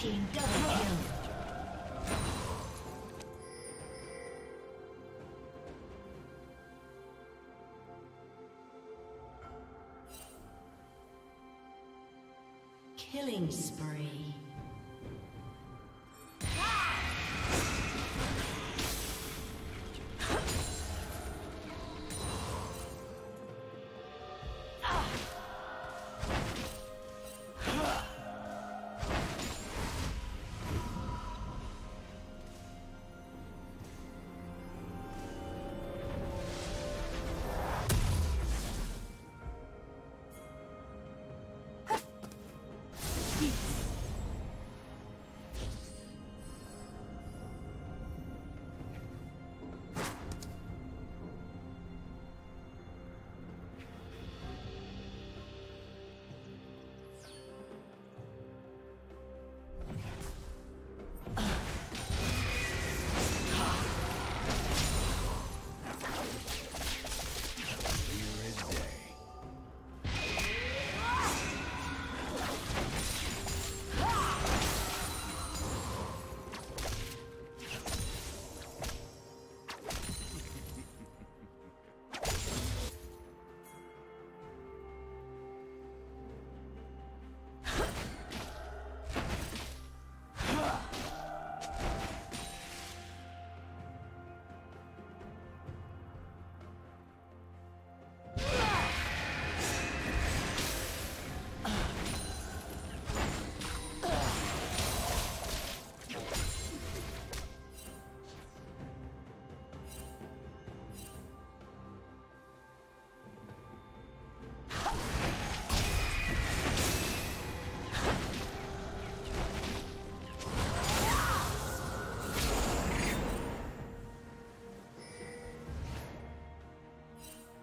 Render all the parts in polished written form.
team double kill. Killing spree.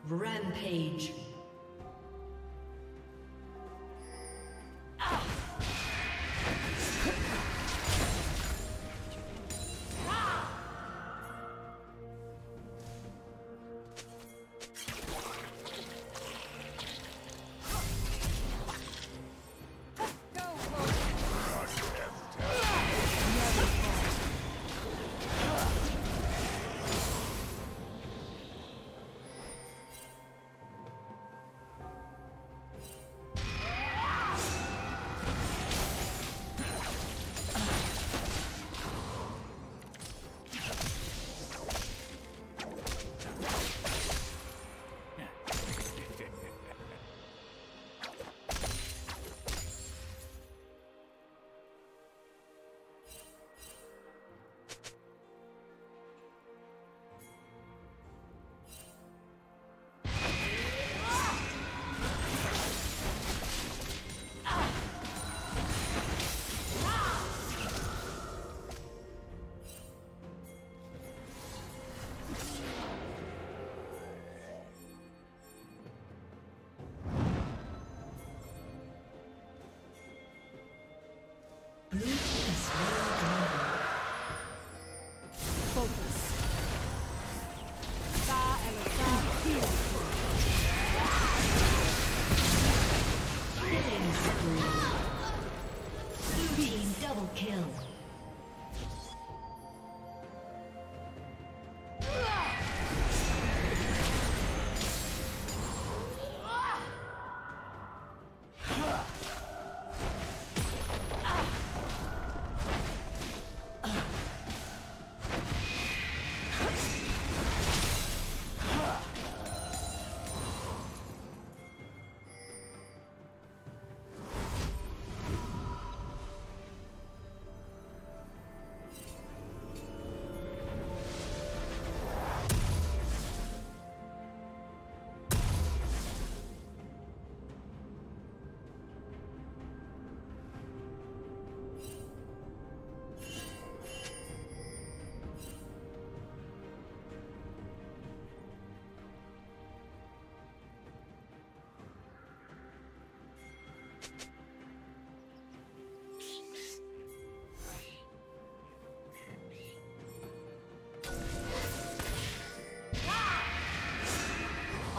Rampage.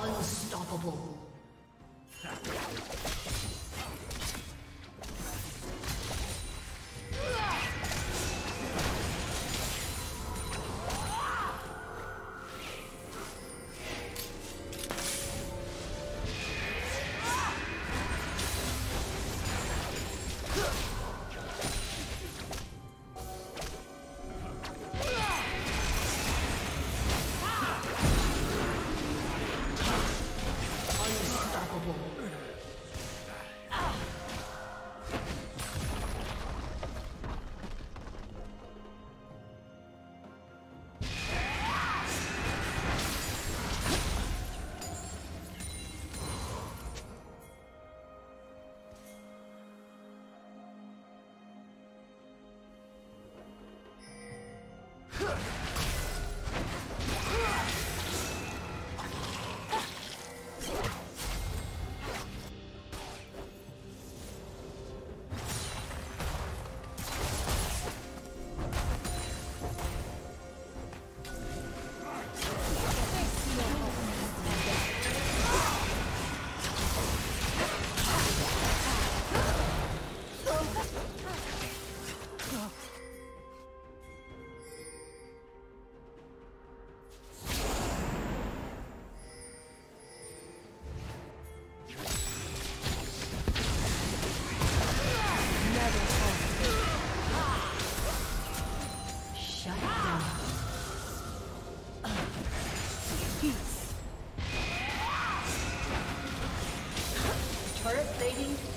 Unstoppable. Unstoppable.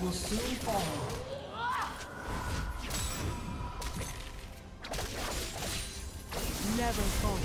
Will soon fall. Never fall.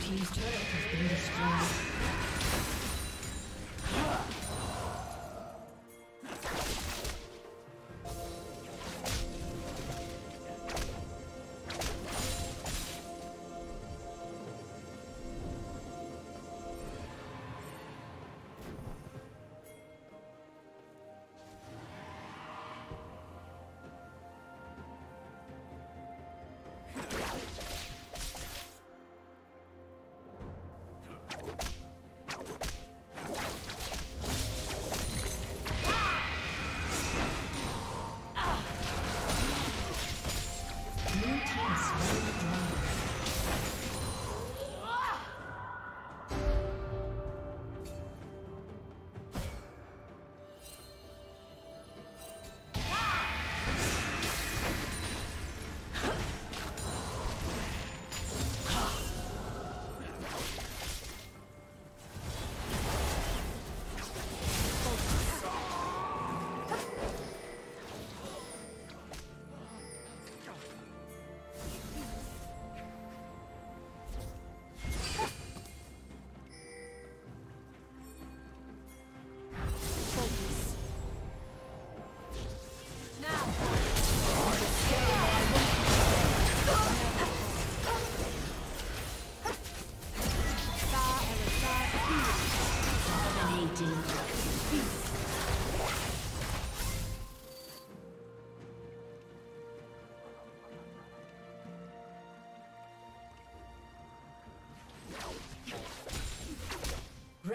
Team's turret has been destroyed.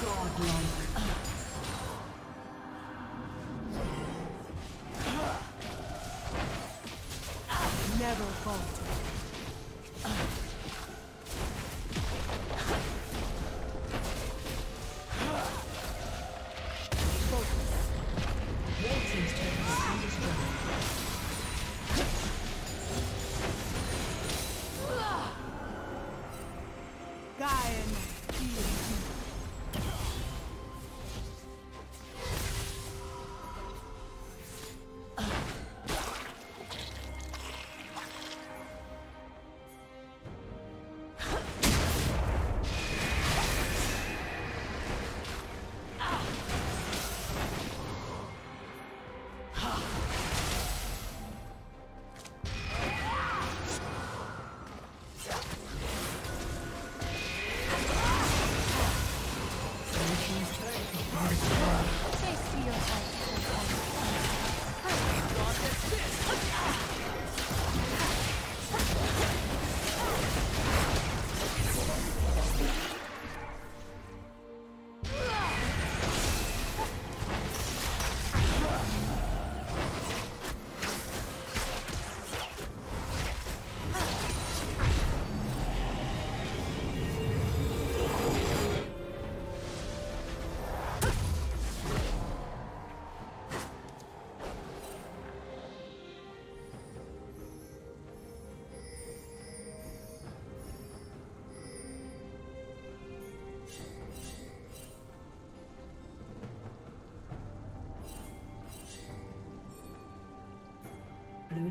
Godlike. Never falter. Blue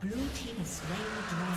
Blue team is slain the dragon.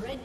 Red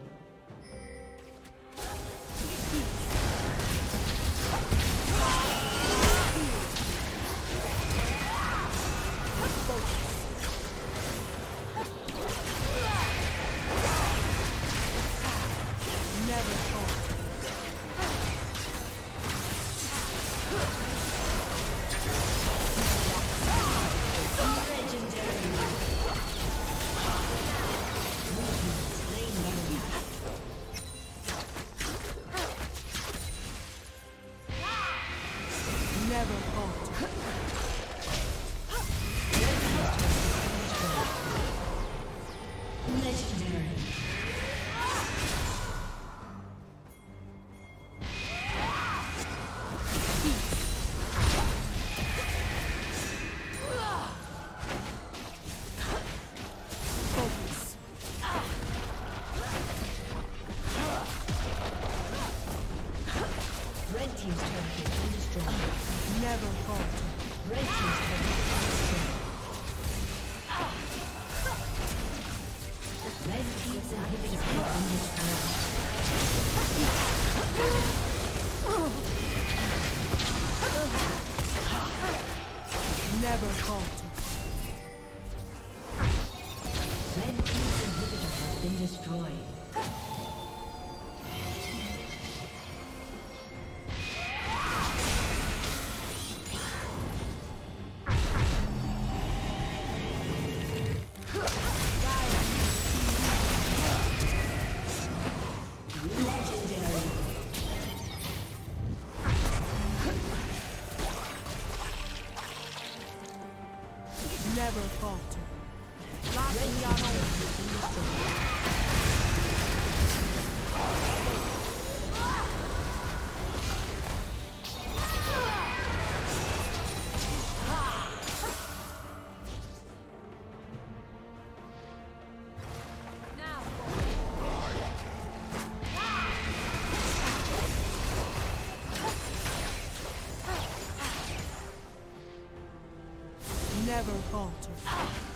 team's turret has been destroyed. Never falter. Red team's turret has been destroyed. Red team's inhibitor has been destroyed. Never falter. Red team's inhibitor has been destroyed. Never falter. Never falter.